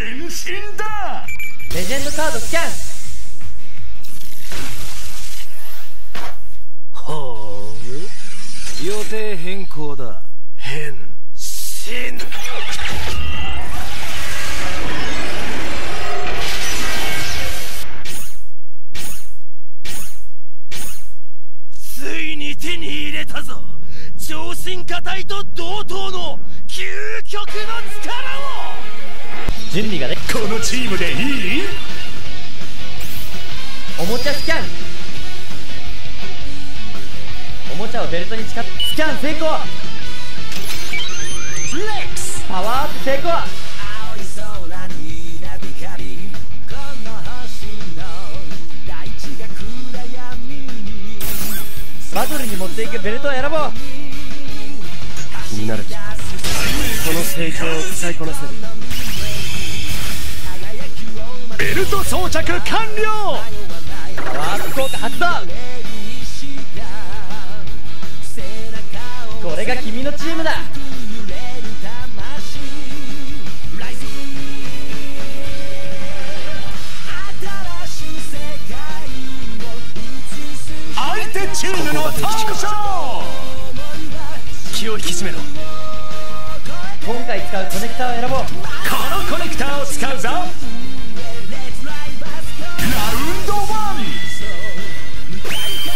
変身だ。レジェンドカードスキャン。ほう、予定変更だ。変身。ついに手に入れたぞ。超進化体と同等の究極の力を。準備がね、このチームでいい？おもちゃスキャン。おもちゃをベルトに近づけ、スキャン成功。レックスパワーアップ成功。青い空に稲光、この星の大地が暗闇に。バトルに持っていくベルトを選ぼう。気になる。この成長を使いこなせる。ベルト装着完了。パワーアップ効果発動。これが君のチームだ。相手チームの登場。気を引き締めろ。今回使うコネクタを選ぼう。このコネクタを使うぞ。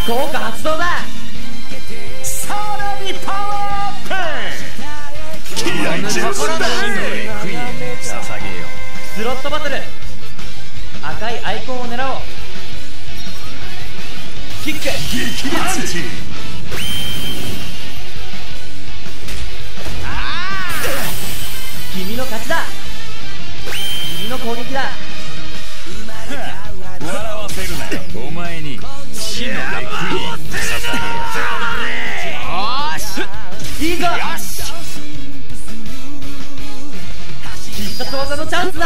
効果発動だ。さらにパワーアップ。気合い十分だ。捧げよう。スロットバトル。赤いアイコンを狙おう。キック。激烈。君の勝ちだ。君の攻撃だ。笑わせるなよ。お前に。いいぞ。必殺技のチャンスだ。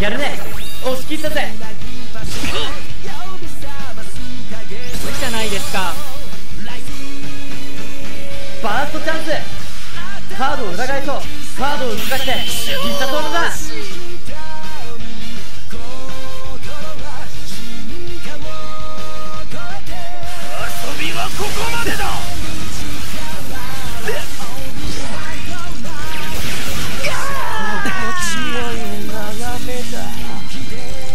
やるね。押し切ったぜ。無理じゃないですか。バーストチャンス。カードを裏返そう。カードを動かして必殺技だ。遊びはここまでだ。気持ちを眺めだ。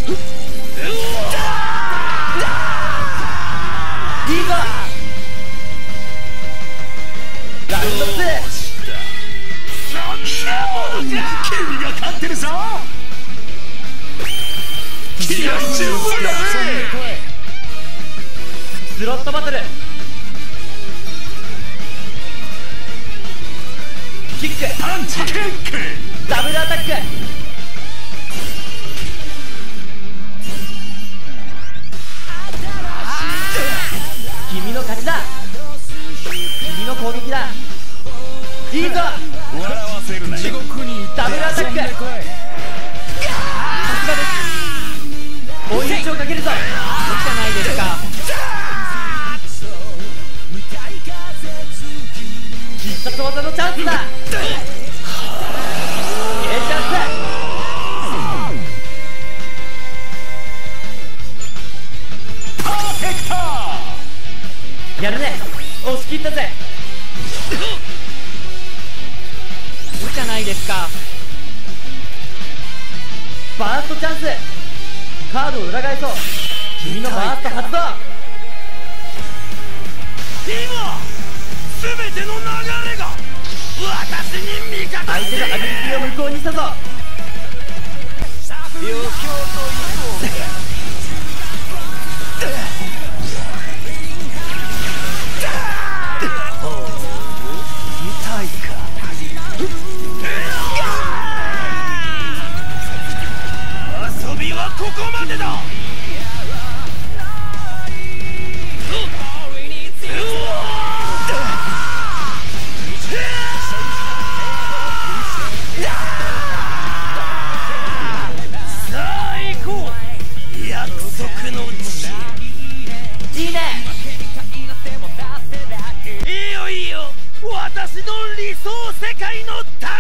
いいぞ。ラウンド2。君が勝ってるぞ。気合十分だね。スロットバトル。キック。パンチ。キック。ダブルアタック。君の勝ちだ。君の攻撃だ。いいぞ。笑わせるなよ。地獄にダブルアタック。さすがです。もう一丁かけるぞ。無理じゃないですか。必殺技のチャンスだ。パーフェクト。やるね。押し切ったぜ。じゃないですか。バーストチャンス。カードを裏返そう。君のバースト発動。今全ての流れが私に味方。相手のアビリティを無効にしたぞ。余興というここまでだ。さあ行こう。世界の大